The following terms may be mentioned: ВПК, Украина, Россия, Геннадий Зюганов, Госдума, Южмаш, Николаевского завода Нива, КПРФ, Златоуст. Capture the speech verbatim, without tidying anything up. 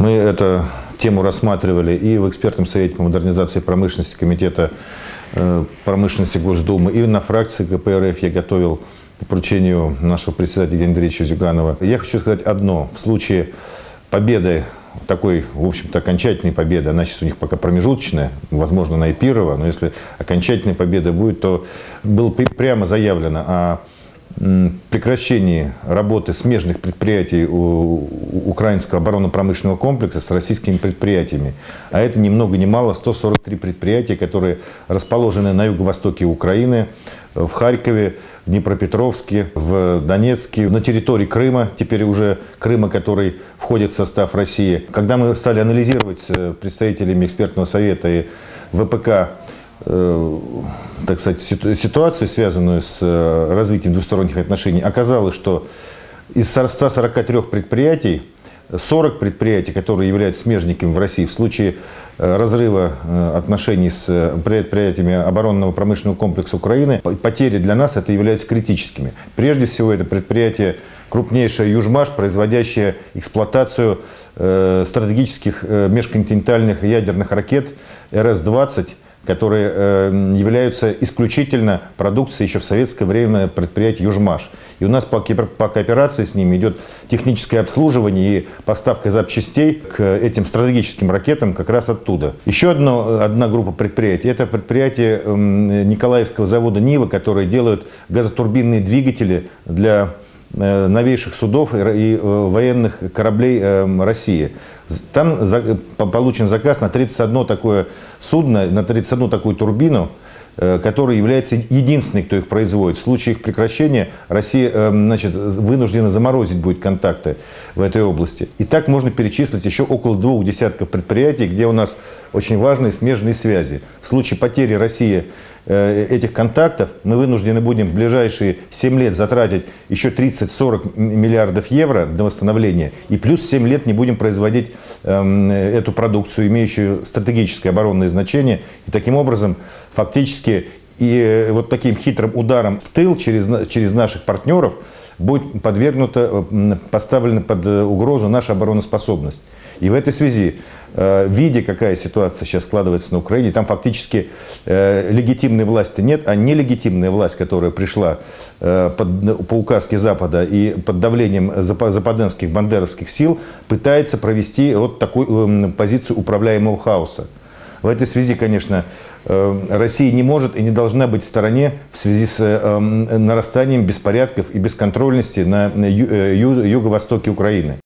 Мы эту тему рассматривали и в экспертном совете по модернизации промышленности комитета промышленности Госдумы, и на фракции КПРФ я готовил по поручению нашего председателя Геннадия Зюганова. Я хочу сказать одно. В случае победы, такой, в общем-то, окончательной победы, она сейчас у них пока промежуточная, возможно, она и первая, но если окончательная победа будет, то было прямо заявлено о прекращении работы смежных предприятий украинского оборонно-промышленного комплекса с российскими предприятиями. А это ни много ни мало сто сорок три предприятия, которые расположены на юго-востоке Украины, в Харькове, в Днепропетровске, в Донецке, на территории Крыма, теперь уже Крыма, который входит в состав России. Когда мы стали анализировать с представителями экспертного совета и ВПК, так сказать, ситуацию, связанную с развитием двусторонних отношений, оказалось, что из ста сорока трёх предприятий, сорок предприятий, которые являются смежниками в России в случае разрыва отношений с предприятиями оборонного промышленного комплекса Украины, потери для нас это являются критическими. Прежде всего, это предприятие крупнейшее Южмаш, производящее эксплуатацию стратегических межконтинентальных ядерных ракет Р С двадцать, которые являются исключительно продукцией еще в советское время предприятия «Южмаш». И у нас по кооперации с ними идет техническое обслуживание и поставка запчастей к этим стратегическим ракетам как раз оттуда. Еще одно, одна группа предприятий – это предприятие Николаевского завода «Нива», которые делают газотурбинные двигатели для новейших судов и военных кораблей России. Там получен заказ на тридцать одно такое судно, на тридцать одну такую турбину, которая является единственной, кто их производит. В случае их прекращения Россия, значит, вынуждена заморозить будет контакты в этой области. И так можно перечислить еще около двух десятков предприятий, где у нас очень важные смежные связи. В случае потери России этих контактов мы вынуждены будем в ближайшие семь лет затратить еще тридцать-сорок миллиардов евро на восстановление. И плюс семь лет не будем производить эту продукцию, имеющую стратегическое оборонное значение. И таким образом фактически и вот таким хитрым ударом в тыл через, через наших партнеров будет подвергнута, поставлена под угрозу наша обороноспособность. И в этой связи, видя, какая ситуация сейчас складывается на Украине, там фактически легитимной власти нет, а нелегитимная власть, которая пришла под, по указке Запада и под давлением западенских бандеровских сил, пытается провести вот такую позицию управляемого хаоса. В этой связи, конечно, Россия не может и не должна быть в стороне в связи с нарастанием беспорядков и бесконтрольности на юго-востоке Украины.